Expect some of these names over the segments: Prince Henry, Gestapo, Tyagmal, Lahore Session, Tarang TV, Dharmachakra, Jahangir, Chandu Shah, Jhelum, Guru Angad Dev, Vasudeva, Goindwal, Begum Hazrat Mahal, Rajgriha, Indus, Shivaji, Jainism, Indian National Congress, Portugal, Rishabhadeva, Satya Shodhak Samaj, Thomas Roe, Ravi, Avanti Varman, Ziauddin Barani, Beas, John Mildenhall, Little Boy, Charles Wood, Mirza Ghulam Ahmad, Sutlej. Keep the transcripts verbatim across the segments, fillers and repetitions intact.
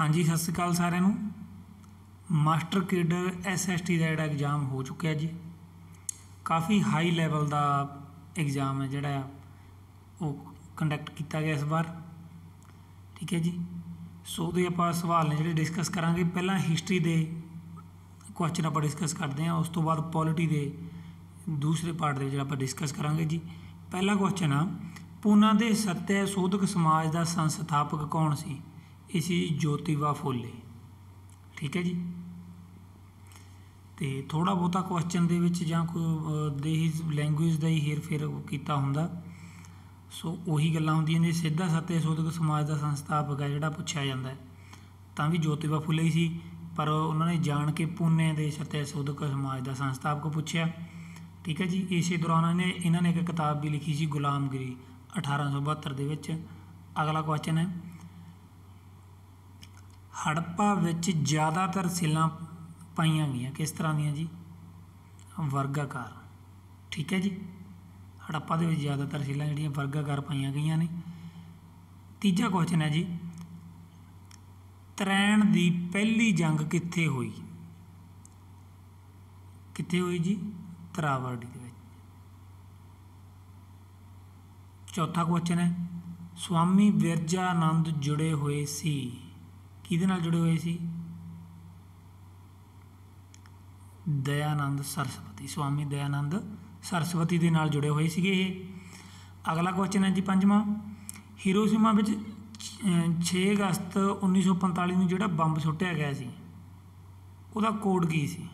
हाँ जी सत श्री अकाल सारे master cadre S S T का जोड़ा एग्जाम हो चुका है जी। काफ़ी हाई लैवल का एग्जाम है जोड़ा वो कंडक्ट किया गया इस बार, ठीक है जी। सो दे आपां सवाल ने जोड़े डिस्कस करांगे। पहला हिस्टरी के क्वेश्चन आप डिस्कस करते हैं, उस तो बाद पॉलिटी के दूसरे पार्ट के जो आप डिस्कस करांगे जी। पहला क्वेश्चन आ पूना के सत्य शोधक समाज का संस्थापक कौन सी? ये सी ज्योतिबा फुले, ठीक है जी। तो थोड़ा बहुता क्वेश्चन दे विच जां कोई लैंगुएज का ही हेर फेर किया हुंदा, सो उही गल्लां हुंदियां ने। सीधा सत्य शोधक समाज का संस्थापक है जिहड़ा पुछया जांदा है तां वी ज्योतिबा फुले ही सी, पर उन्होंने जाण के पुणे के सत्य शोधक समाज का संस्थापक पुछया, ठीक है जी। इस दौरान उन्होंने इन्होंने एक किताब भी लिखी सी गुलामगिरी अठारह सौ बहत्तर दे विच। अगला क्वेश्चन है हड़प्पा विच ज़्यादातर सिल्लां पाईयां गईयां किस तरह दीयां जी? वर्गाकार, ठीक है जी। हड़प्पा दे विच ज़्यादातर सिल्लां जिहड़ियां वर्गाकार पाईयां गईयां ने। तीजा क्वेश्चन है जी तरैण दी पहली जंग कित्थे हुई? कित्थे हुई जी? तरावड़ी दे विच। चौथा क्वेश्चन है स्वामी विरजानंद जुड़े हुए सी किहदे नाल? जुड़े हुए सी दयानंद सरस्वती, स्वामी दयानंद सरस्वती दे नाल जुड़े हुए सीगे। अगला क्वेश्चन है जी पंजवां हिरोशिमा विच छे अगस्त उन्नीस सौ पंताली में जिहड़ा बंब सुट्टिया गया सी उहदा कोड की सी?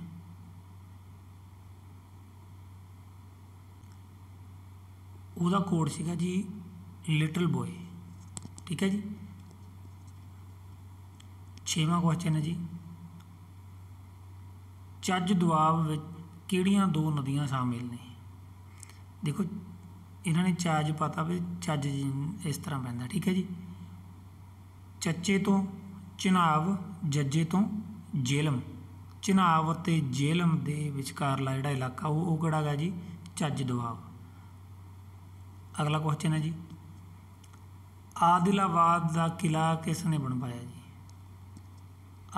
उहदा कोड सीगा जी लिटल बॉय, ठीक है जी। छेवां क्वेश्चन है जी चज दुआब विच किहड़ियां दो नदियां शामिल ने? देखो इन्होंने चार्ज पता भी चज इस तरह पैंदा, ठीक है जी। चचे तो चिनाब, जजे तो झेलम। चिनाब ते झेलम दे विचकारला जिहड़ा इलाका वो किहड़ा है जी? चज दुआब। अगला क्वेश्चन है जी आदिलाबाद का किला किसने बनवाया जी?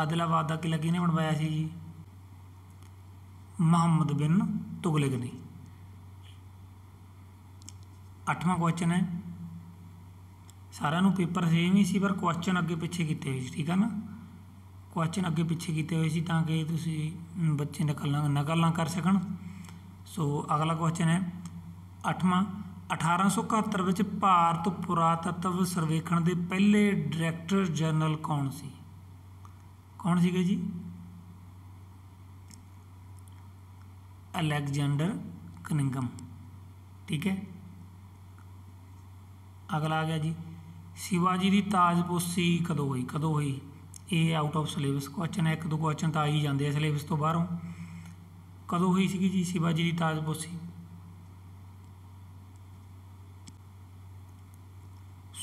आदिलाबाद का किला किने बनवाया सी जी? मुहम्मद बिन तुगलक ने। अठवां क्वेश्चन है सारा नू पेपर सेम ही सी पर क्वेश्चन अगे पिछे किए हुए, ठीक है ना। क्वेश्चन अगे पिछे किए हुए सी ताकि तुसी बच्चे नकल नकल ना कर सकन। सो अगला क्वेश्चन है अठवां अठारह सौ इकहत्तर विच भारत पुरातत्व सर्वेखण के पहले डायरैक्टर जनरल कौन सी? कौन सी जी? अलेक्जेंडर कनिंघम, ठीक है। अगला आ गया जी शिवाजी की ताजपोशी कदों हुई? कदों हुई? ये आउट ऑफ सिलेबस क्वेश्चन है, एक दो क्वेश्चन तो आ ही जाते हैं सिलेबस तो बाहरों। कदों हुई सी जी शिवाजी की ताजपोशी?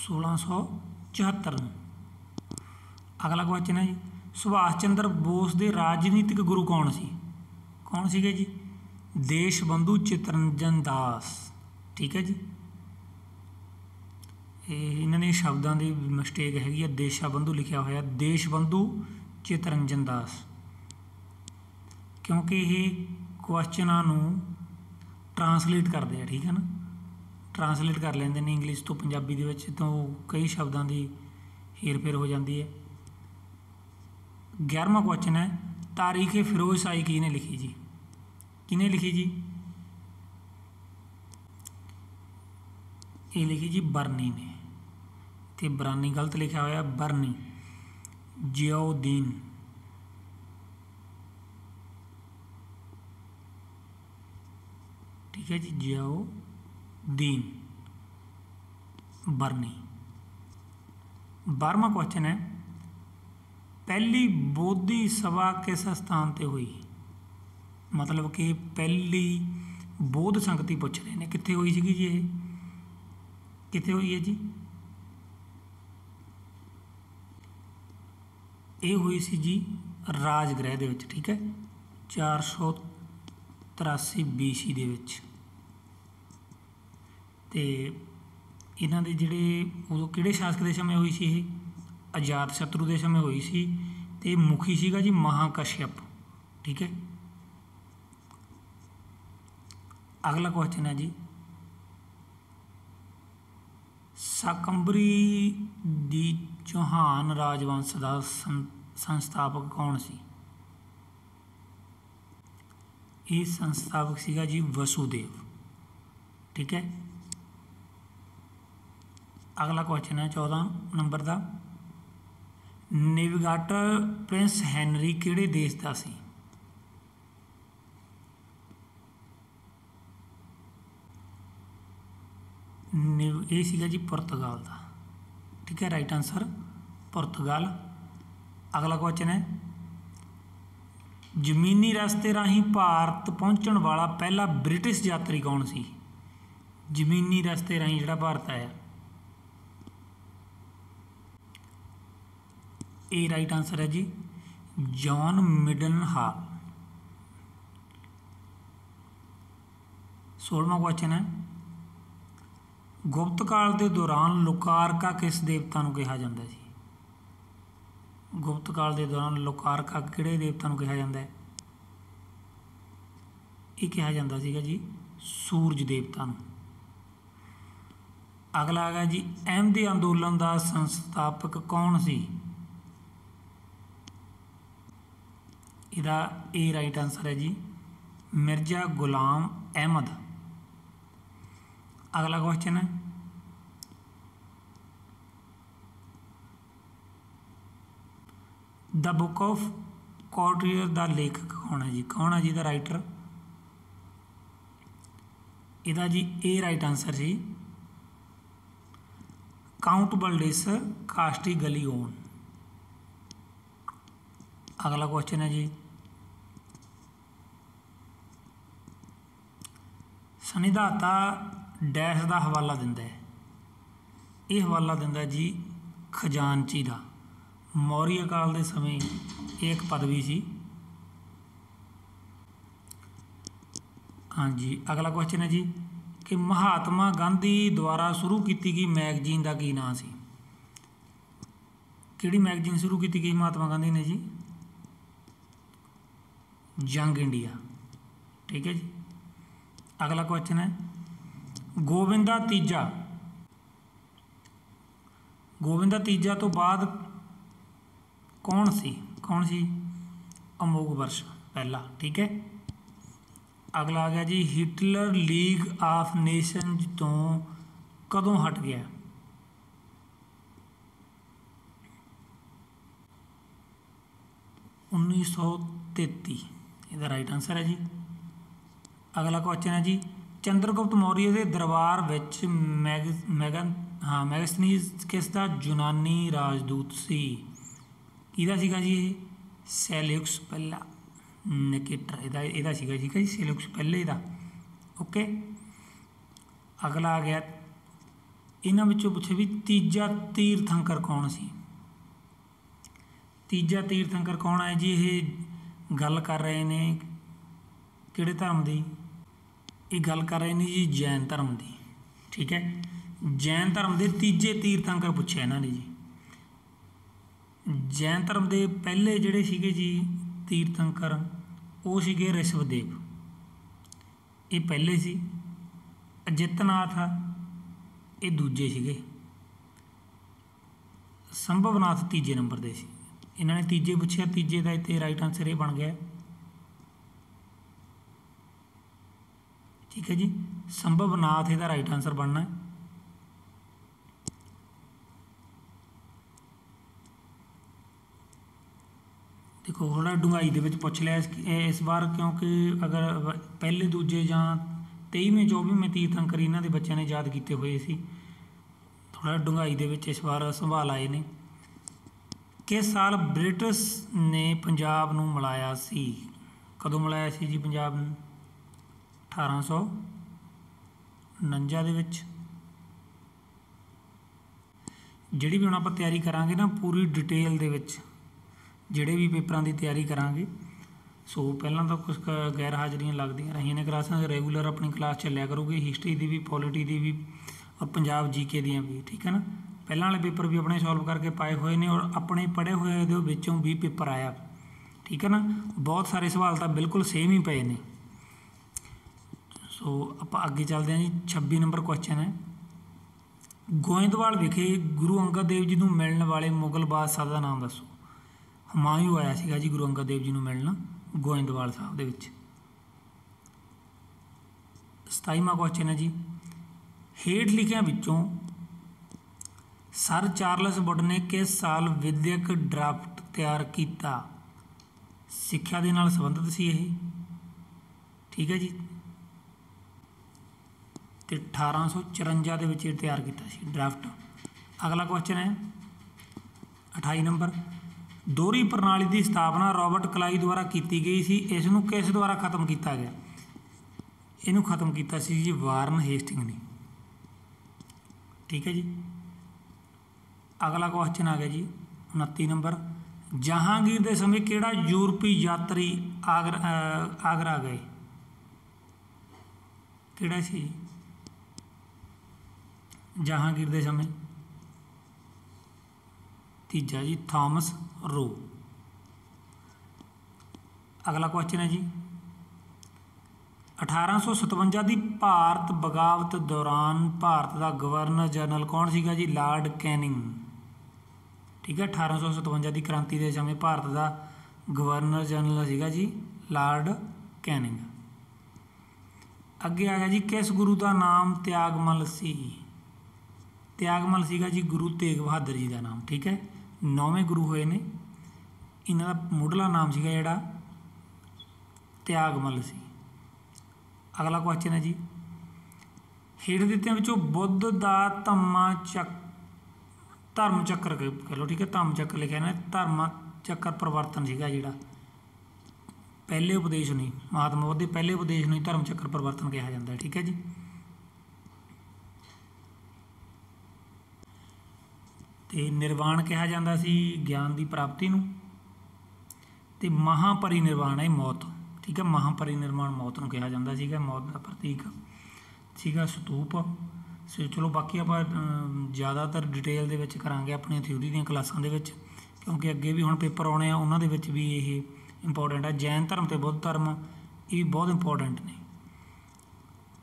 सोलह सौ चौहत्तर। अगला क्वेश्चन है जी सुभाष चंद्र बोस के राजनीतिक गुरु कौन सी? कौन सी जी? देश बंधु चित्तरंजन दास, ठीक है जी। इन्होंने शब्दों की मिसटेक हैगी है, देशा बंधु लिखा हुआ देश बंधु चित्तरंजन दास, क्योंकि ये क्वेश्चनों ट्रांसलेट करते हैं, ठीक है ना। ट्रांसलेट कर लेंगे ने इंग्लिश तो पंजाबी दे विच तो कई शब्दों की हेर फेर हो जाती है। ग्यारहवां क्वेश्चन है तारीख फिरोजशाही किने लिखी जी? किने लिखी जी? ये लिखी जी बरनी ने, तो बरानी गलत लिखा हुआ बरनी जियाउद्दीन। ठीक है जी जियाउद्दीन बरनी। बारहवां क्वेश्चन है पहली बोधी सभा किस स्थान पर हुई? मतलब कि पहली बोध संगति पूछ रहे हैं कितने हुई सी जी? ये कितने हुई है जी? ये हुई सी जी राजगृह दे विच, ठीक है। चार सौ तिरासी बीसी दे विच। ते इन्हां दे जिहड़े उदों किहड़े शासक दे समय हुई सी? अजातशत्रु के समय हुई सी ते मुखी सीगा जी महाकश्यप। ठीक है, अगला क्वेश्चन है जी शाकंभरी दी चौहान राजवंश का संस्थापक कौन सी? ये संस्थापक सीगा जी वसुदेव। ठीक है, अगला क्वेश्चन है चौदह नंबर का नेविगाटर प्रिंस हैनरी किहड़े देश का सी? ये सीगा जी पुर्तगाल का। ठीक है, राइट आंसर पुर्तगाल। अगला क्वेश्चन है जमीनी रास्ते राही भारत पहुँचने वाला पहला ब्रिटिश यात्री कौन सी? जमीनी रास्ते राही जिहड़ा भारत आया, ये राइट आंसर है जी जॉन मिडन हाल। सोलहवां क्वेश्चन है गुप्त काल के दौरान लोकारका किस देवता को कहा जाता है? गुप्त काल के दौरान लोकारका किहड़े देवता को कहा जाता है? ये कहा जाता सीगा जी सूरज देवता। अगला है जी अहमदी अंदोलन का संस्थापक कौन सी? इहदा ए राइट आंसर है जी मिर्जा गुलाम अहमद। अगला क्वेश्चन है द बुक ऑफ कॉर्टियर का लेखक कौन है जी? कौन है जी द राइटर? इहदा जी ए राइट आंसर जी काउंट बल्डेस कास्टिगलिओन। अगला क्वेश्चन है जी संविधाता डैश का हवाला दिता है, ये हवाला दिता है जी खजानची का। मौर्य काल के समय एक पदवी सी। हाँ जी, अगला क्वेश्चन है जी कि महात्मा गांधी द्वारा शुरू की गई मैगजीन का की नाम सी? किहड़ी मैगजीन शुरू की गई महात्मा गांधी ने जी? Young India. ठीक है जी, अगला क्वेश्चन है गोविंदा तीजा, गोविंदा तीजा तो बाद कौन सी? कौन सी? अमोघ वर्ष पहला। ठीक है, अगला आ गया जी हिटलर लीग आफ नेशन तो कदों हट गया? उन्नीस सौ तेती इसका राइट आंसर है जी। अगला क्वेश्चन है जी चंद्रगुप्त मौर्य के दरबार विच मैग मैगन हाँ मैगसनीज किसका यूनानी राजदूत सी? किहदा सीगा जी ये सेल्यूकस पहला निकेटर इहदा इहदा सीगा जी कहीं सेल्यूकस पहले का। ओके, अगला आ गया इन्हां विचों पूछे भी तीजा तीर्थंकर कौन सी? तीजा तीर्थंकर कौन है जी? ये गल कर रहे हैं किहड़े धर्म की? ये गल कर रहे हैं जी जैन धर्म की। ठीक है, जैन धर्म के तीजे तीर्थंकर पूछे इन्हों ने जी। जैन धर्म के पहले जोड़े सीगे जी तीर्थंकर वो सीगे ऋषभदेव, ये पहले सी। अजितनाथ ये दूजे सीगे, संभवनाथ तीजे नंबर के सी। इन्होंने तीजे पूछे, तीजे का इतने राइट आंसर ये बन गया। ठीक है जी, संभवनाथ इसका राइट आंसर बनना है। देखो थोड़ा डुंगाई दे विच पुछ लिया इस बार, क्योंकि अगर पहले दूजे या तेईवें चौबीवें तीर्थंकर इन्हां दे बच्चों ने याद किए हुए सी, थोड़ा डुंगाई दे विच इस बार संभाल आए ने। किस साल ब्रिटिश ने पंजाब नूं मिलाया सी? कदों मिलाया सी जी पंजाब नूं? अठारह सौ उनंजा दे विच। जिहड़ी भी हुण आपां तैयारी करांगे ना पूरी डिटेल दे विच, जिहड़े भी पेपरां दी तैयारी करांगे, सो पहलां तां कुछ गैर हाज़रियां लगदियां रहियां ने क्लासां, रेगूलर अपनी क्लास चलिया करूगी हिस्टरी दी भी, पॉलिटी दी भी और पंजाब जी के दियां भी। ठीक है ना, ਪਹਿਲਾਂ ਵਾਲੇ पेपर भी अपने सॉल्व करके पाए हुए ने और अपने पढ़े हुए ਦੇ ਵਿੱਚੋਂ भी पेपर आया, ठीक है ना। बहुत सारे सवाल तो बिल्कुल सेम ही पे ने। सो आप अगे चलते हैं जी। छब्बी नंबर क्वेश्चन है, गोइंदवाल विखे गुरु अंगद देव जी को मिलने वाले मुगल बादशाह का नाम दसो। हमायूं आया सीगा जी गुरु अंगद देव जी को मिलना गोइंदवाल साहब दे विच। सताईवां क्वेश्चन है जी, हेठ लिखियां विचों सर चार्लस वुड ने किस साल विद्यक ड्राफ्ट तैयार किया? सिक्ख्या दे नाल संबंधित सी यह, ठीक है जी, तो अठारह सौ चुरंजा के विच तैयार किया ड्राफ्ट। अगला क्वेश्चन है अठाई नंबर, दोहरी प्रणाली की स्थापना रॉबर्ट क्लाई द्वारा की गई सी, इसनूं किस द्वारा खत्म किया गया? इनू खत्म किया जी वारन हेस्टिंग ने, ठीक है जी। अगला क्वेश्चन आ गया जी उनतीस नंबर, जहांगीर के समय केड़ा यूरोपी यात्री आगरा आगरा गए? केड़ा सी जहांगीर के समय? तीजा जी थॉमस रो। अगला क्वेश्चन है जी अठारह सौ सतवंजा की भारत बगावत दौरान भारत का गवर्नर जनरल कौन सीगा जी? लॉर्ड कैनिंग, ठीक है। अठारह सौ सतवंजा की क्रांति के समय भारत का गवर्नर जनरल सीगा जी लॉर्ड कैनिंग। अगे आ गया जी, किस गुरु का नाम त्यागमल सी? त्यागमल सीगा जी गुरु तेग बहादुर जी का नाम, ठीक है। नौवें गुरु हुए ने, इन्हां दा मुढ़ला नाम सीगा जिहड़ा त्यागमल सी। अगला क्वेश्चन है जी, हेठ दित्तियां विचों बुद्ध दा धम्मा चक धर्म चक्र कह लो, ठीक है, धम्म चक्र लिखिया ना, धर्म चक्र परिवर्तन सीगा जिहड़ा पहले उपदेश नहीं, महात्मा बुद्ध दे पहले उपदेश नहीं धर्म चक्र परिवर्तन कहा जाता है, ठीक है जी। ते निर्वाण कहा जाता सी ज्ञान की प्राप्ति नूं, ते महापरिनिर्वाण है मौत, ठीक है, महापरिनिर्वाण मौत को कहा जाता है, मौत का प्रतीक सीगा सतूप। सो चलो बाकी आप ज़्यादातर डिटेल दे विच करांगे अपनी थ्योरी दी क्लासां दे विच, क्योंकि अगे भी हुण पेपर आने उन्हां दे विच भी ये इंपोर्टेंट है। जैन धर्म ते बौद्ध धर्म ये बहुत इंपोर्टेंट ने,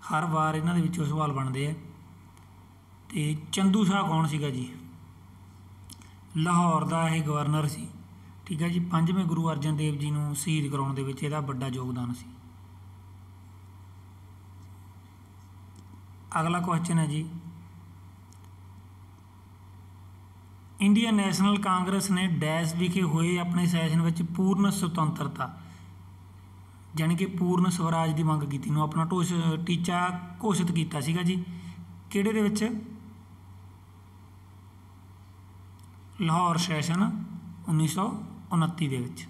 हर वार इन्हां दे विचों सवाल बनते हैं। तो चंदू शाह कौन सीगा जी? लाहौर का यह गवर्नर सी, ठीक है जी। पंजवें गुरु अर्जन देव जी को शहीद कराने दे विच इहदा बड़ा योगदान सी। अगला क्वेश्चन है जी, इंडियन नैशनल कांग्रेस ने डैश विखे हुए अपने सैशन विच पूर्ण स्वतंत्रता जाने कि पूर्ण स्वराज की मंग की अपना टोश टीचा घोषित किया सीगा जी, किहड़े दे विच? लाहौर सैशन उन्नीस सौ उनती दे विच।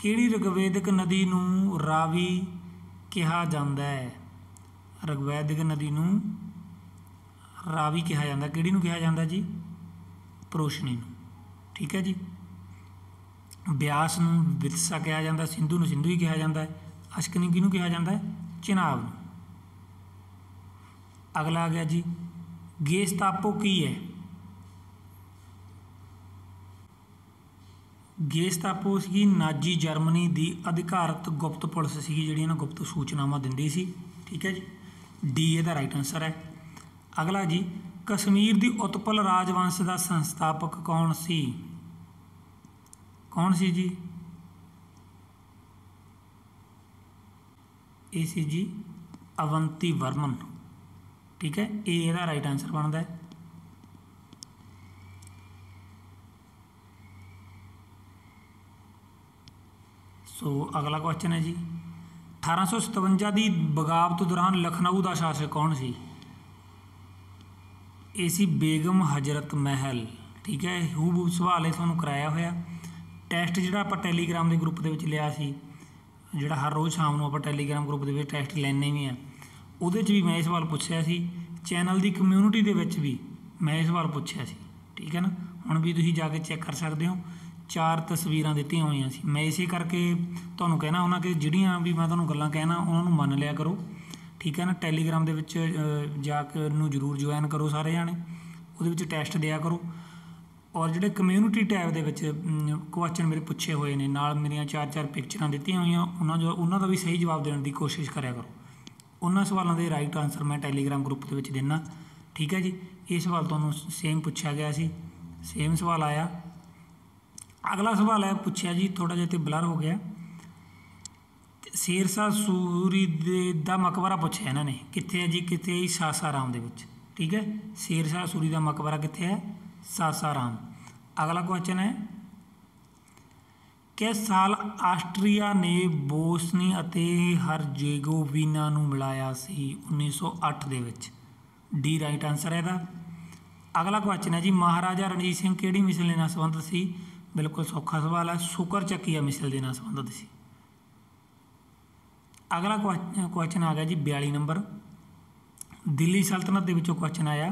किहड़ी रिगवेदिक नदी नूं रावी कहा जाता है? रिगवेदिक नदी नूं रावी कहा जाता है, किहड़ी नूं कहा जाता जी? प्रोशनी नूं, ठीक है जी। ब्यास नूं वित्सा कहा जाता, सिंधु नूं सिंधु ही कहा जाता है, अश्कनी किहनूं कहा जाता है? चिनाब नूं। अगला आ गया जी, गेस्तापो की है? गेस्तापो सी नाजी जर्मनी की अधिकारत गुप्त पुलिस सी जिहड़ी इन्हां गुप्त सूचनावां दिंदी सी, ठीक है जी, डी ए दा राइट आंसर है। अगला जी, कश्मीर की उत्पल राजवंश का संस्थापक कौन सी? कौन सी जी? ये सी जी अवंती वर्मन, ठीक है, ए इहदा राइट आंसर बनता है। सो so, अगला क्वेश्चन है जी, अठारह सौ सतवंजा की बगावत दौरान लखनऊ का शासक कौन सी? ये सी बेगम हजरत महल, ठीक है, हूबहू सवाल है तुहानूं कराया होया। टैस्ट जिहड़ा आपां टैलीग्राम के ग्रुप के लिया सी, जिहड़ा हर रोज़ शाम को आपां टैलीग्राम ग्रुप के टैस्ट लैने भी है, उहदे च भी मैं ये सवाल पुछया सी, चैनल की कम्यूनिटी के विच भी मैं ये सवाल पुछया सी, ठीक है ना। हुण भी तुसीं जाके चैक कर सकदे हो, चार तस्वीरां दित्तियां होईयां सी। मैं इसे करके तुहानूं कहना हुन्ना कि जिहड़ियां भी मैं तुहानूं गल्लां कहना उन्हां नूं मन लिया करो, ठीक है ना। टैलीग्राम दे विच जाके नूं जरूर ज्वाइन करो सारे जाने, उहदे विच टैस्ट दिया करो। और जिहड़े कम्यूनिटी टैब दे विच क्वेश्चन मेरे पुछे हुए ने, नाल मेरियां चार चार पिक्चरां दित्तियां होईयां, उन्हां जो उन्हां दा भी सही जवाब देने की कोशिश करा करो। उन्हां सवालों के राइट आंसर मैं टैलीग्राम ग्रुप दे विच दिन्ना, ठीक है जी। ये सवाल तुहानूं सेम पुछया गया सी, सेम सवाल आया। अगला सवाल है पुछया जी, थोड़ा जिहा ते ब्लर हो गया, शेरशाह सूरी का मकबरा पूछा इन्हों ने, कितने है जी, कितने है सासाराम दे विच, ठीक है। शेरशाह सूरी का मकबरा कितने है, सासाराम। अगला क्वेश्चन है, किस साल आस्ट्रिया ने बोसनी अते हरजेगोविना नूं मिलाया सी, उन्नीस सौ अठ दे विच, डी राइट आंसर है इहदा। अगला क्वेश्चन है जी, महाराजा रणजीत सिंह किहड़ी मिसल दे नाल संबंधित सी, बिल्कुल सौखा सवाल है, सुकर चकिया मिसल दे नाल संबंधित सी। अगला क्वेश्चन आ गया जी बयाली नंबर, दिल्ली सल्तनत दे विचों क्वेश्चन आया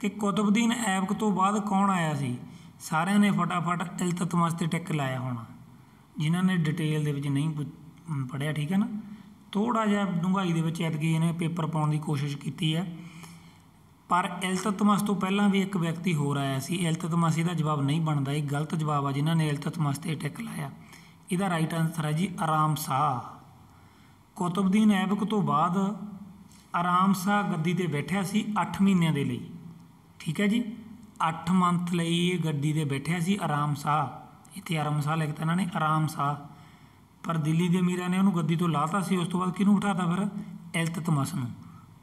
कि कुतुबुद्दीन ऐबक तो बाद कौन आया सी, सारे ने फटाफट इल्ततमस ते टिक लाया होना, जिन्हां ने डिटेल दे विच नहीं पढ़िया, ठीक है ना। थोड़ा जिहा डूंघाई दे विच एतकी इन्हें पेपर पाउण दी कोशिश कीती है, पर इल्ततमस तो पहलां भी एक व्यक्ति होर आया सी। इल्ततमस इहदा जवाब नहीं बनदा, ये गलत जवाब आ, जिन्हां ने इल्ततमस ते टिक लाया। इहदा राइट आंसर है जी आराम शाह। कुतुबुद्दीन ऐबक तो बाद आराम शाह गद्दी ते बैठा सी अठ महीनों के लिए, ठीक है जी, अठ मंथ लई गद्दी ते बैठा सी आराम शाह। इत्थे आराम शाह लिखता इन्होंने आराम शाह, पर दिल्ली के अमीरां ने उन्होंने गद्दी तो लाता सी, उस तो बाद किहनूं बिठाता फिर इल्ततमस नूं।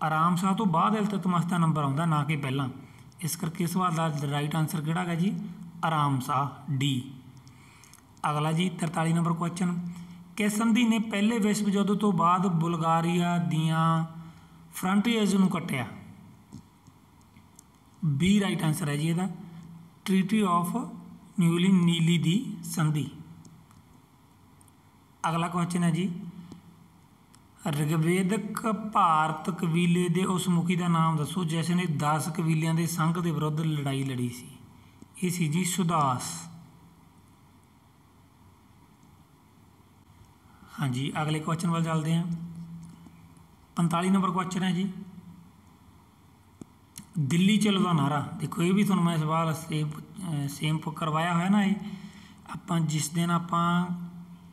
आराम शाह तो बाद इल्ततमस का नंबर आउंदा, ना कि पहला, इस करके सवाल का राइट आंसर किहड़ा है जी आराम शाह, डी। अगला जी तरताली नंबर क्वेश्चन, किस संधि ने पहले विश्व युद्ध तो बाद बुल्गारिया दियां फ्रंटियर्स नूं कट्टिया, बी राइट आंसर है जी इहदा, ट्रीटी ऑफ न्यूली नीली दी संधि। अगला क्वेश्चन है जी, रिगवेदक भारत कबीले दे उस मुखी का नाम दसो जिसने दस कबीलियां दे संघ के विरुद्ध लड़ाई लड़ी सी, ये सी जी सुदास। हाँ जी, अगले क्वेश्चन वाल चलते हैं। पैंताली नंबर क्वेश्चन है जी, दिल्ली चलो का नारा। देखो ये भी थोड़ा मैं सवाल सेम सेम करवाया होया ना, ये आप जिस दिन आप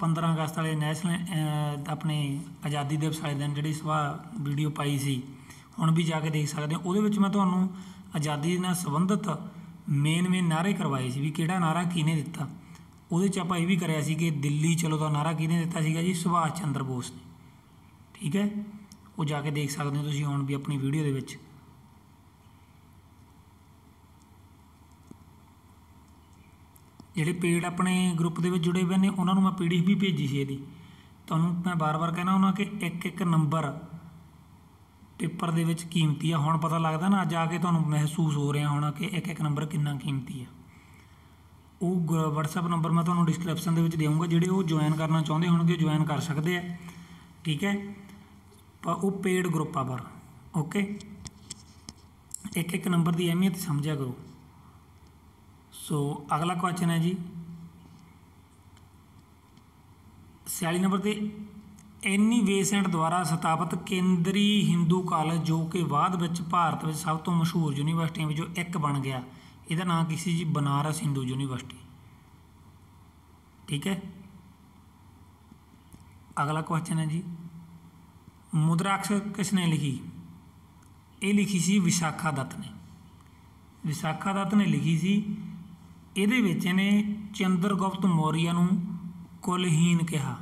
पंद्रह अगस्त वाले नैशनल अपने आज़ादी दिवस वाले दिन जी सवाल वीडियो पाई सी, हुण भी जाके देख सकते हो। वो मैं तुम्हें आज़ादी नाल संबंधित मेन मेन नारे करवाए सी, भी किहड़ा नारा किने दिता। उहदे च आपां इह भी करिया सी कि दिल्ली चलो दा नारा किहने दिता सीगा जी, सुभाष चंद्र बोस ने, ठीक है। वो जाके देख सकते हो तुसीं हुण भी अपनी वीडियो दे विच। जिहड़े पेड़ अपने ग्रुप दे विच जुड़े हुए ने उन्हां नूं मैं पीडीएफ भी भेजी सी इहदी। तुहानूं मैं बार बार कहना हुन्ना कि एक एक नंबर पेपर दे विच कीमती आ, हुण पता लगदा ना, अज आके तुहानूं महसूस हो रहा होना कि एक एक नंबर कितना कीमती है। वो वट्सअप नंबर मैं तुम्हें डिस्क्रिप्शन के देऊँगा, जोड़े वो ज्वाइन करना चाहते हो कि ज्वाइन कर सकते हैं, ठीक है। पर वो पेड ग्रुप आ, पर ओके एक एक नंबर की अहमियत समझा करो। सो अगला क्वेश्चन है जी छियाली नंबर से, एनी बेसेंट द्वारा स्थापित केंद्रीय हिंदू कॉलेज जो कि बाद में भारत में सब तो मशहूर यूनिवर्सिटियों में जो एक बन गया, इहदा नाम की सी जी बनारस हिंदू यूनिवर्सिटी, ठीक है। अगला क्वेश्चन है जी, मुद्राक्षर किसने लिखी, ये लिखी सी विशाखा दत्त ने। विशाखा दत्त ने लिखी सी, इहदे विच ने चंद्रगुप्त मौर्य नूं कुलहीन कहा,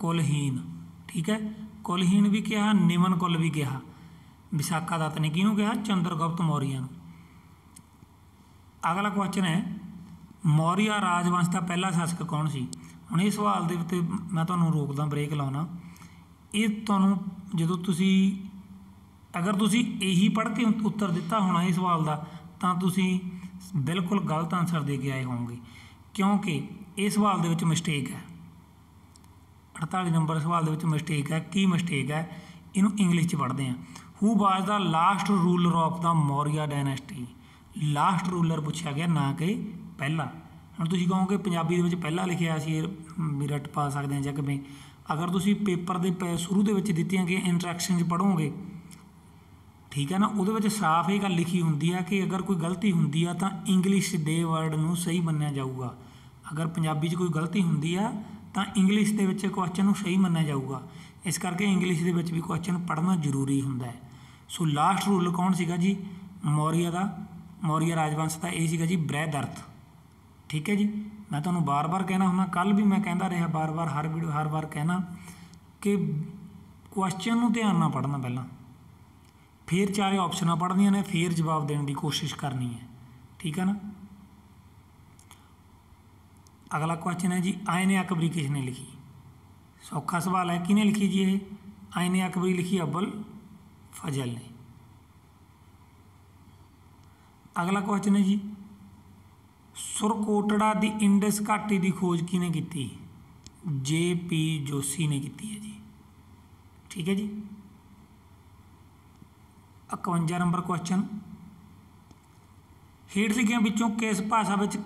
कुलहीन, ठीक है। कुलहीन भी कहा, निमन कुल भी कहा। विशाखा दत्त ने किहनूं कहा, चंद्रगुप्त मौर्य नूं। अगला क्वेश्चन है, मौर्य राजवंश का पहला शासक कौन सी। हुण इस सवाल दे उत्ते मैं तुहानूं रोकदा, ब्रेक लाउणा। ये तुहानूं जदों तुसीं अगर तुसीं यही पढ़ के उत्तर दिता होना इस सवाल का, तां तुसीं बिल्कुल गलत आंसर दे के आए होवोगे, क्योंकि इस सवाल दे विच मिस्टेक है। अड़ताली नंबर सवाल दे विच मिस्टेक है। की मिस्टेक है, इनूं इंग्लिश च पढ़दे आं। Who was the last ruler of the Maurya dynasty. Last ruler पूछा गया, ना कि पहला। हम तुम कहो कि पंजाबी दे विच पहला लिखिया, असीं रट पा सकते हैं, जां किवें अगर तुसी पेपर दे पै शुरू दे विच दित्तियां कि इंट्रैक्शन पढ़ोगे, ठीक है ना, उहदे विच साफ ये गल लिखी हुंदी है कि अगर कोई गलती हुंदी है तो इंग्लिश दे वर्ड नूं सही मन्निया जाऊगा, अगर पंजाबी च कोई गलती हुंदी है तो इंग्लिश दे विच क्वेश्चन नूं सही मन्निया जाऊगा। इस करके इंग्लिश दे विच भी क्वेश्चन पढ़ना जरूरी हुंदा है। सो लास्ट रूल कौन सीगा जी? मौर्या का, मौर्या राजवंश का यह जी ब्रैदर्थ। ठीक है जी, मैं तुम्हें बार बार कहना हुंदा, कल भी मैं कहता रहा, बार बार हर वीडियो हर बार कहना कि क्वेश्चन नूं ध्यान नाल पढ़ना, पहला फिर चारे ऑप्शन पढ़निया ने, फिर जवाब देने की कोशिश करनी है। ठीक है ना। अगला क्वेश्चन है जी आयन अकबरी किसने लिखी? सौखा सवाल है, किने लिखी जी ये आयन अकबरी? लिखी अब्बल फजल ने। अगला क्वेश्चन है जी सुरकोटड़ा दी इंडस घाटी की खोज किने की? जे पी जोशी ने की है जी। ठीक है जी। इक्यावन नंबर क्वेश्चन, हेठ लिखियां विचों किस भाषा विच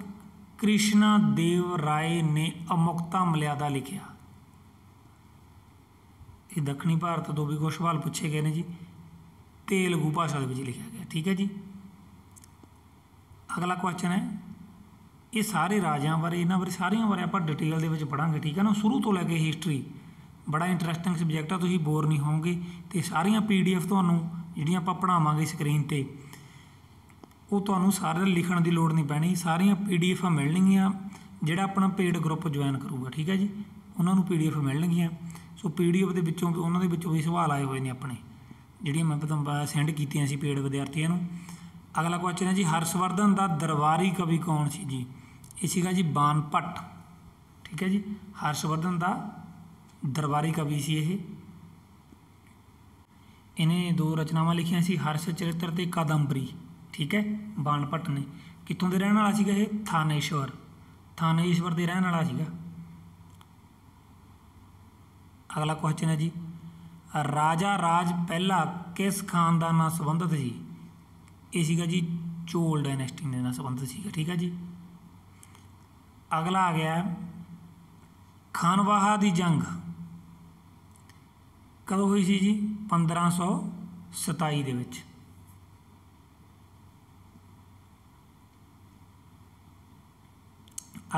कृष्णा देव राय ने अमुक्ता मर्यादा लिखिया? ये दक्षिणी भारत तो भी कुछ सवाल पूछे गए हैं जी, तेलुगु भाषा दे विच लिखा गया। ठीक है जी। अगला क्वेश्चन है ये सारे राजां बारे, इन्हां बारे सारियां बारे आपां डिटेल दे विच पढ़ांगे। ठीक है ना, शुरू तो लैके हिस्टरी बड़ा इंट्रस्टिंग सबजैक्ट है, तुसीं बोर नहीं होवोगे। तो सारिया पी डी एफ तुहानूं जिहड़ियां आपां पढ़ावांगे स्क्रीन ते, वो तुहानूं सारे लिखण दी लोड़ नहीं पैणी, सारियां पी डी एफ मिलणगियां। जिहड़ा अपना पेड ग्रुप ज्वाइन करूगा, ठीक है जी, उन्हां नूं पी डी एफ मिलणगियां। सो पी डी एफ दे विच्चों उन्हां दे विच्चों भी सवाल आए हुए ने अपने, जिहड़ियां मैं तुहानूं सेंड कीतियां सी पेड विद्यार्थियों नूं। अगला क्वेश्चन है जी हर्षवर्धन दा दरबारी कवि कौन सी जी? ये सीगा जी बान भट्ट। ठीक है जी, हर्षवर्धन दा दरबारी कवि सी ये। इन्हें दो रचनावां लिखिया सी, हर्ष चरित्र ते कादंबरी। ठीक है, बान भट्ट ने। कितों दे रहने वाला सीगा ये? थानेश्वर, थानेश्वर दे रहने वाला सीगा। अगला क्वेश्चन है जी राजा राज पहला किस खानदान नाल संबंधित सी? ये सीगा जी चोल डायनेस्टी ने नाल संबंधित सीगा। ठीक है जी। अगला आ गया खानवाहा दी जंग, कदों हुई सी जी? पंद्रह सौ सताई दे विच।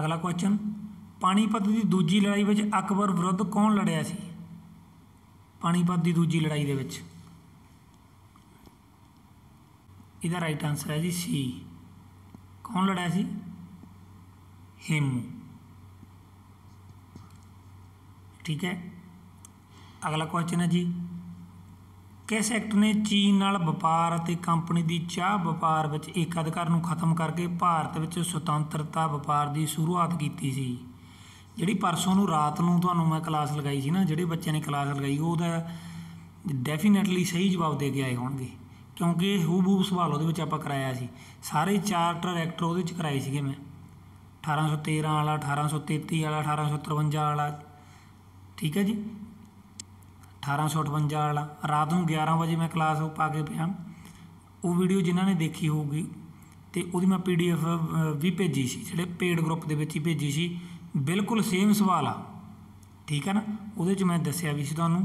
अगला क्वेश्चन पानीपत की दूजी लड़ाई में अकबर विरुद्ध कौन लड़िया सी? पानीपत की दूजी लड़ाई दे विच इहदा राइट आंसर है जी सी, कौन लड़िया सी? हेमू। ठीक है। अगला क्वेश्चन है जी किस एक्ट ने चीन नाल व्यापार ते कंपनी की चाह व्यापार विच एक अधिकार नूं खत्म करके भारत विच सुतंत्रता व्यापार की शुरुआत की सी? जिहड़ी परसों नूं रात नूं तुहानूं मैं क्लास लगाई सी ना, जिहड़े बच्चे ने क्लास लगाई उहदा डेफिनेटली सही जवाब दे के आए होणगे, क्योंकि हूबहू सवाल उहदे विच आपां कराया सी, सारे चार्टर एक्ट उहदे विच कराए सीगे मैं, अठारह सौ तेरह वाला, अठारह सौ तेती वाला, अठारह सौ तरवंजा वाला। ठीक है जी, अठारह सौ अठवंजा वाला। रात को ग्यारह बजे मैं क्लास पा के पाया, वो वीडियो जिन्होंने देखी होगी तो वो मैं पी डी एफ भी भेजी सी, जो पेड ग्रुप के ही भेजी सी, बिल्कुल सेम सवाल आ। ठीक है ना, वो मैं दसिया भी सी तुहानूं।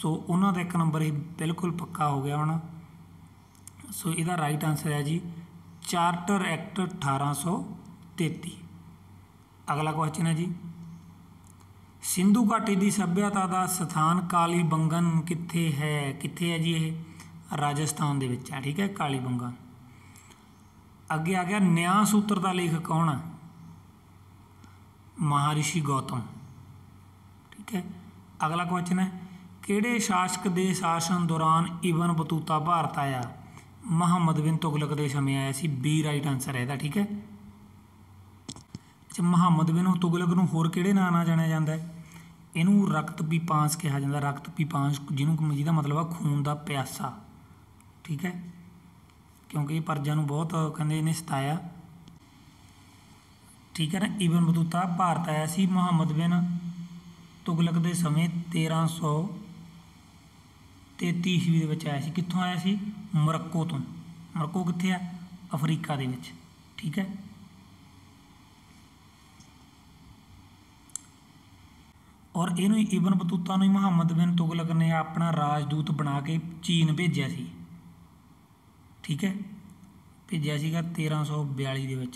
सो उन्हां दा एक नंबर ही बिल्कुल पक्का हो गया होना। सो इसका राइट आंसर है जी चार्टर एक्ट अठारह सौ तेती। अगला क्वेश्चन है जी सिंधु घाटी की सभ्यता का स्थान कालीबंगन कित्थे है? कित्थे है जी? ये राजस्थान दे विच है। ठीक है, कालीबंगन। अगे आ गया न्याय सूत्र का लेखक कौन है? महर्षि गौतम। ठीक है। अगला क्वेश्चन है किहड़े शासक दे शासन दौरान इबन बतूता भारत आया? मुहम्मद बिन तुगलक के समय आया सी, बी राइट आंसर है इहदा। ठीक है। अच्छा, मुहम्मद बिन तुगलक नूं होर किहड़े नाम नाल जाणिया जांदा है? इनू रक्त पीपांस कहा जाता, रक्त पीपांस जिन्होंने जिसका मतलब आ खून का प्यासा। ठीक है, क्योंकि प्रजा को बहुत कहते इन्हें सताया। ठीक है ना। इबन बतूता भारत आया सी मुहम्मद बिन तुगलक के समय तेरह सौ तेती ईस्वी के आया सी। कितों आया सी? मोरक्को तो। मोरक्को कित्थे आ? अफ्रीका दे विच। ठीक है। और इनू इबन बतूता ने मुहम्मद बिन तुगलक ने अपना राजदूत बना के चीन भेजा सी। ठीक है, भेजा सीगा तेरह सौ बयाली दे विच।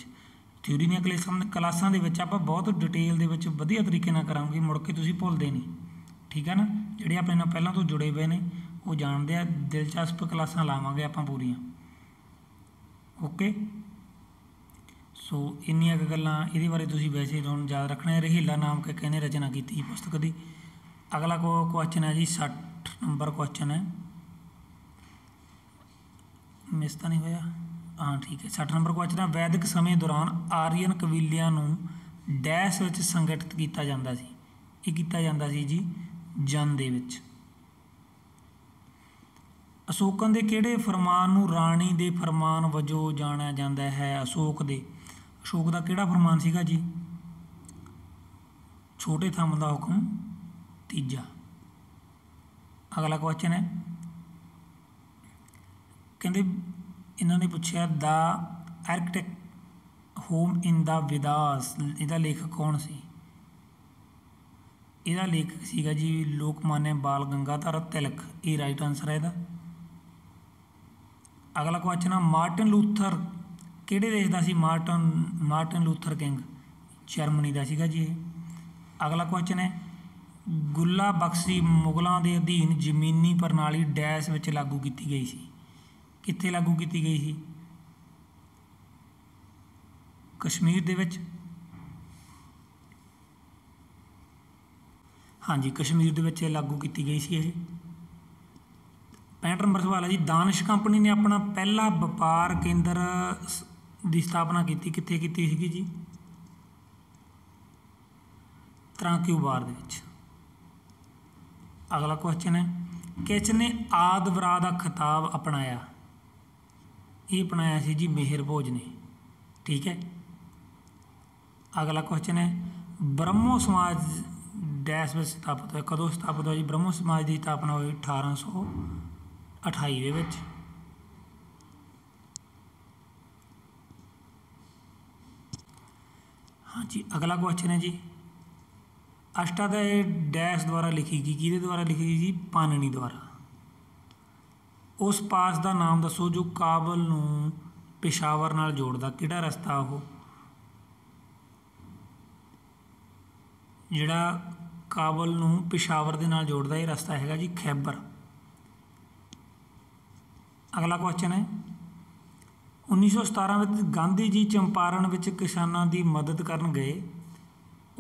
थ्यूरी दी क्लासां क्लासां दे विच आपां बहुत डिटेल दे विच वधिया तरीके नाल करांगे, मुड़ के तुसीं भुलदे नहीं। ठीक है ना, जिहड़े अपने नाल पहलां तों जुड़े हुए ने वो जाणदे आ, दिलचस्प क्लासां लावांगे आपां पूरियां। ओके, सो इन्नियां गल्लां इहदे बारे तुसीं वैसे हुण याद रखना है। रहीला नाम के कहने रचना की थी पुस्तक दी। अगला को क्वेश्चन है जी साठ नंबर क्वेश्चन है, मिस तो नहीं होया? हाँ ठीक है, साठ नंबर क्वेश्चन है वैदिक समय दौरान आर्यन कबीलियां नूं डैश विच संगठित किया जाता सी। ये किया जाता सी जी जन दे विच। अशोकन दे किहड़े फरमान नूं राणी दे फरमान वजो जाणिया जाता है? अशोक दे अशोक दा किहड़ा फरमान सीगा जी? छोटे थंब दा हुक्म तीजा। अगला क्वेश्चन है कहते इन्होंने पूछा the architect home in the Vedas, इहदा लेखक कौन सी? इहदा लेखक सीगा जी लोकमान्य बाल गंगाधर तिलक। ये राइट आंसर है इहदा। अगला क्वेश्चन है मार्टिन लूथर किहड़े देश दा सी? Martin Martin Luther King Germany दा सीगा जी। अगला क्वेश्चन है गुला बख्शी मुगलों के अधीन जमीनी प्रणाली डैश विच लागू की गई सी। कित्थे लागू की गई थी? कश्मीर दे विच। हाँ जी, कश्मीर दे विच लागू की गई सी। ये पैंठ नंबर सवाल है जी दानिश कंपनी ने अपना पहला व्यापार केंद्र की स्थापना की कित्थे की सीगी जी? त्रांक्यूबार दे विच। अगला क्वेश्चन है किसने आदवरा का खिताब अपनाया? ये अपनाया सी जी मेहर भोज ने। ठीक है, अगला क्वेश्चन है ब्रह्मो समाज डैश में स्थापित हो कदों स्थापित हो जी? ब्रह्मो समाज की स्थापना हुई अठारह सौ अठाई दे विच। हाँ जी, अगला क्वेश्चन है जी अष्टाध्यायी डैश द्वारा लिखी गई, किहदे द्वारा लिखी गई जी? पाणिनी द्वारा। उस पास का नाम दसो जो काबल नूं पेशावर नाल जोड़दा, किहड़ा रस्ता वो जिहड़ा काबल नूं पेशावर दे नाल जोड़दा? ये रस्ता हैगा जी खैबर। अगला क्वेश्चन है उन्नीस सौ सतारा विच गांधी जी चंपारण विच किसानां दी मदद करन गए,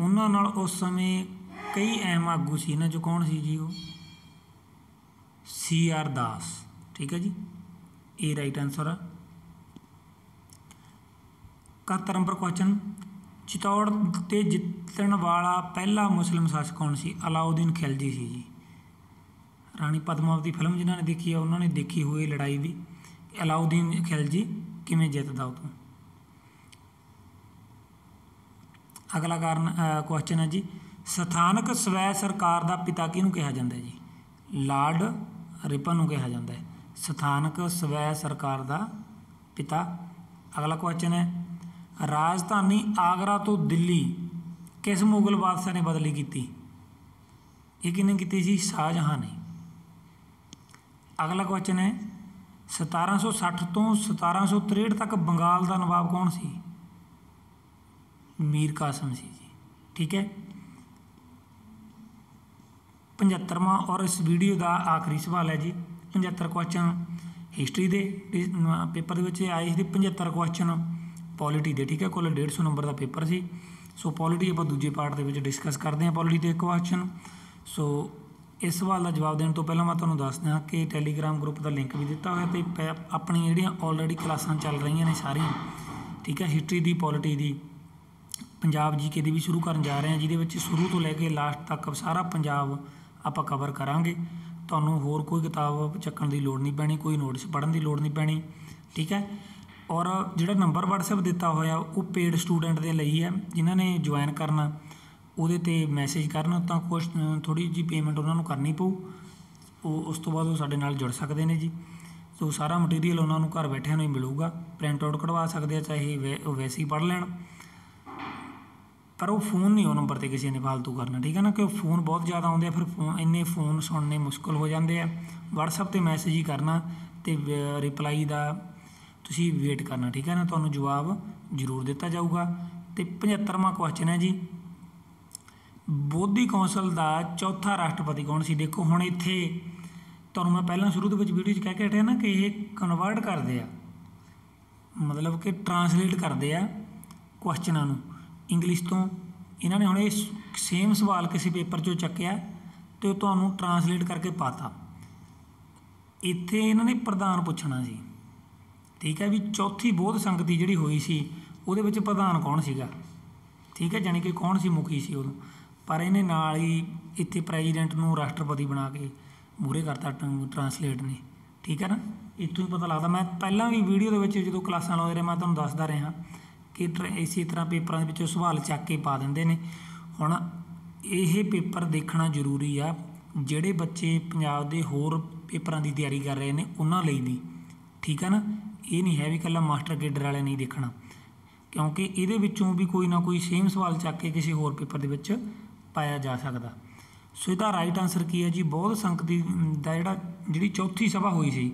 उन्हां नाल उस समय कई अहम आगू सी, इन्हां चों कौन सी जी? वो सी आर दास। ठीक है जी, ये राइट आंसर है। इकहत्तर नंबर क्वेश्चन चित्तौड़ ते जितण वाला पहला मुस्लिम शासक कौन सी? अलाउद्दीन खिलजी सी जी। राणी पद्मावती फिल्म जिन्होंने देखी है उन्होंने देखी हुई लड़ाई भी, अलाउद्दीन खिलजी किवें जितदा उतों। अगला कारण क्वेश्चन है जी स्थानक स्वै सरकार का पिता किनूं कहा जाता है जी? लॉर्ड रिपन नूं कहा जाता है स्थानक स्वै सरकार का पिता। अगला क्वेश्चन है राजधानी आगरा तो दिल्ली किस मुगल बादशाह ने बदली की? ये किने की जी? शाहजहां ने। अगला क्वेश्चन है सतारा सौ सठ तो सतारा सौ त्रेहठ तक बंगाल का नवाब कौन सी? मीर कासम सी जी। ठीक है, पचहत्तरवां और इस वीडियो का आखिरी सवाल है जी पचहत्तर क्वेश्चन हिस्टरी दे पेपर के आए थे, पचहत्तर क्वेश्चन पॉलिटी दे। ठीक है, कुल डेढ़ सौ नंबर का पेपर सी। सो पॉलिटी आप दूजे पार्ट के डिस्कस करते हैं पॉलिटी के क्वेश्चन। सो इस सवाल का जवाब देने तो पहले मैं तुहानूं दस दियां कि टैलीग्राम ग्रुप का लिंक भी दिता होया ते अपनी जिहड़ियां ऑलरेडी क्लासां चल रही ने सारियां। ठीक है, हिस्टरी की पॉलिटी की पंजाब जी के भी शुरू कर जा रहे हैं, जिहदे शुरू तो लैके लास्ट तक सारा पंजाब आपां कवर करांगे। तुहानूं होर कोई किताब चक्कण दी लोड़ नहीं पैनी, कोई नोट्स पढ़न दी लोड़ नहीं पैनी। ठीक है, और जिहड़ा नंबर व्हाट्सएप दिता होया वो पेड स्टूडेंट दे लई है, जिन्हां ने ज्वाइन करना उहदे ते मैसेज करना, तां कुछ थोड़ी जी पेमेंट उहनां नूं करनी पऊ, उस तो बाद वो साडे नाल जुड़ सकदे ने जी। सो सारा मटीरीयल उहनां नूं घर बैठिਆਂ नूं ही मिलूगा, प्रिंट आउट कढवा सकदे आ, चाहे वैसे ही पढ़ लैण। पर वो फ़ोन नहीं वो नंबर पर किसी ने फालतू करना, ठीक है ना, कि फ़ोन बहुत ज़्यादा आते फिर फो इन्ने फोन सुनने मुश्किल हो जाते हैं। वट्सएप पर मैसेज ही करना तो रिप्लाई का तुसीं वेट करना, ठीक है ना, तुहानूं जवाब जरूर दिता जाऊगा। तो पचहत्तरवां क्वेश्चन है जी, बौद्धी कौंसल का चौथा राष्ट्रपति कौन सी? देखो हुण इत्थे तुहानूं मैं पहलां शुरू दे विच वीडियो च कह के हटिया ना कि ये कन्वर्ट करते हैं, मतलब कि ट्रांसलेट करते हैं क्वेश्चनों को इंग्लिश तो। इन्होंने हुणे सेम सवाल किसी पेपर चो चक्या तो तुहानूं ट्रांसलेट करके पाता, इत्थे इन्होंने प्रधान पूछना सी, ठीक है भी चौथी बौद्ध संगति जिहड़ी हुई सी उहदे विच प्रधान कौन सीगा, ठीक है, जाने कि कौन सी मुखी सी उदों। पर इहने नाल ही इत्थे प्रेजीडेंट नूं राष्ट्रपति बना के मूहरे करता ट्रांसलेट ने, ठीक है ना। इत्थों ही पता लगदा, मैं पहलां भी वीडियो दे विच जदों क्लासां लाउंदे रहे मैं तुहानूं दसदा रहा कि इसी तरह पेपरों के सवाल चक के पा देंगे ने। हुण ये पेपर देखना जरूरी आ, जिहड़े बच्चे पंजाब के होर पेपरों की तैयारी कर रहे हैं उन्हां लई भी, ठीक है ना, ये नहीं है भी कल्ला मास्टर केडर वाले नहीं देखना, क्योंकि इहदे विच्चों भी कोई ना कोई सेम सवाल चक के किसी होर पेपर दे विच पाया जा सकता। सो इसका राइट आंसर की है जी, बौद्ध संगति का जिहड़ा जिहड़ी चौथी सभा हुई सी,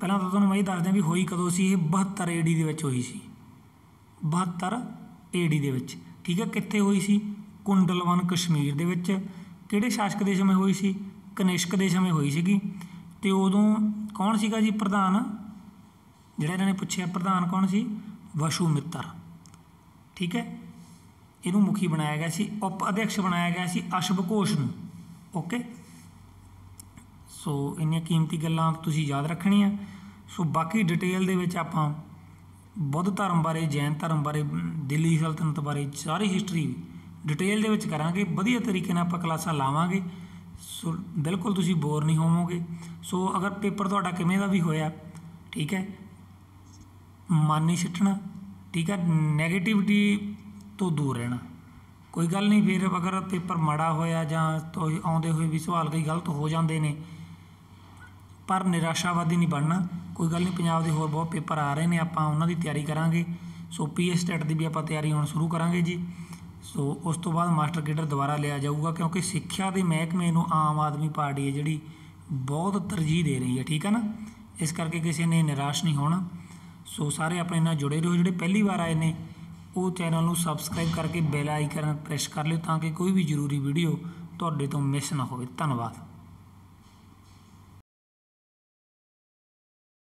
पहला तो तुहानूं मैं ये दस दें भी होई कदों सी, ये बहत्तर ए डी दे हुई सी, बहत्तर ए डी दे, ठीक है। कित्थे हुई सी? कुंडलवन कश्मीर दे विच। किहड़े शासक दे समय हुई सी? कनिष्क दे समय हुई सीगी। ते उदों कौन सीगा जी प्रधान, जिहड़ा इन्होंने पुछया प्रधान कौन सी? वसुमित्र, ठीक है, इनू मुखी बनाया गया सी। उप अध्यक्ष बनाया गया सी अश्वघोष नूं, ओके। सो इन्नियां कीमती गल्लां तुसीं याद रखणियां। सो बाकी डिटेल दे विच आपां बुद्ध धर्म बारे, जैन धर्म बारे, दिल्ली सल्तनत बारे सारी हिस्टरी डिटेल दे विच करांगे, वधिया तरीके नाल आपां क्लासां लावांगे। सो बिल्कुल तुसीं बोर नहीं होवोगे। सो अगर पेपर तुहाडा किवें दा भी होया, ठीक है, मन नहीं छट्टना, ठीक है, नैगेटिविटी तो दूर रहना, कोई गल नहीं। फिर अगर पेपर माड़ा होया जां तो आउंदे होए भी सवाल कई गलत हो जाते हैं, पर निराशावादी नहीं बनना, कोई गल नहीं। पंजाब के होर बहुत पेपर आ रहे हैं, आपां उन्हां दी तैयारी करांगे। सो पी एस टेट की भी आपां तैयारी हुण शुरू करांगे जी। सो उस तो बाद मास्टर केडर दुबारा लिया जाऊगा, क्योंकि सिक्ख्या के महकमे नूं आम आदमी पार्टी है जिहड़ी बहुत तरजीह दे रही है, ठीक है ना, इस करके किसी ने निराश नहीं होना। सो सारे अपने नाल जुड़े रहो, जिहड़े पहली बार आए ने वो चैनल नूं सबसक्राइब करके बैल आइकन प्रेस कर लियो, ताकि कोई भी जरूरी वीडियो तुहाडे तों मिस ना होवे। धन्नवाद।